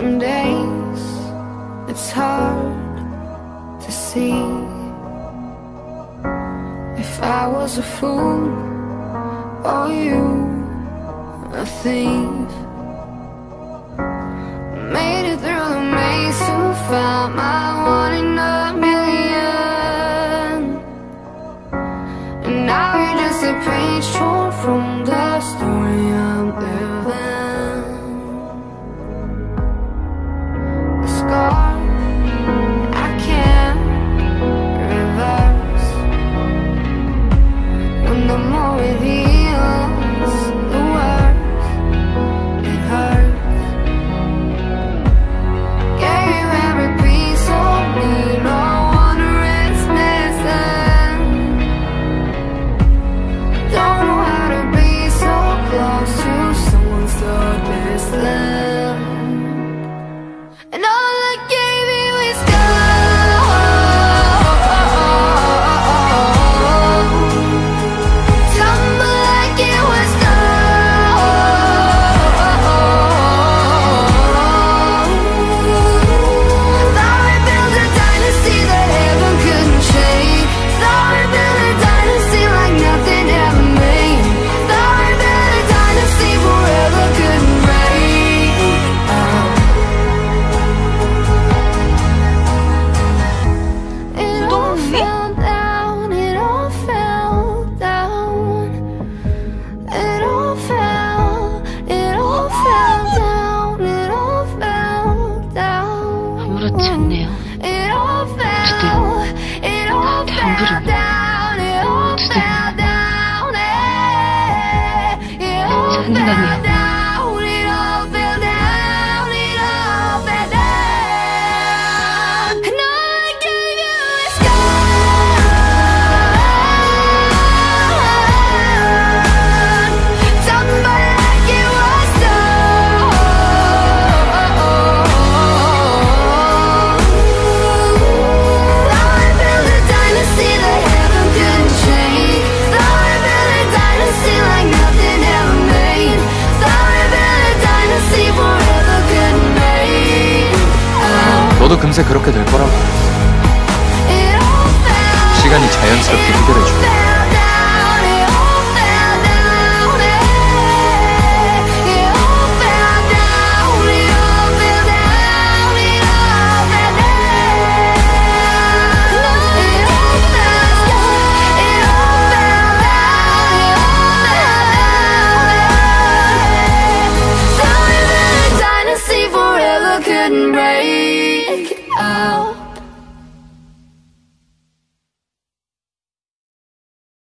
Some days it's hard to see. If I was a fool or you a thief, I made it through the maze to find my one in a million. And now you're just a page torn from the story I'm living. I can't reverse. When the more it heals, the worse it hurts. Gave you every piece of me, no wonder it's missing. Don't know how to be so close to someone so distant. 너도 금세 그렇게 될 거라고. 시간이 자연스럽게 해결해줘.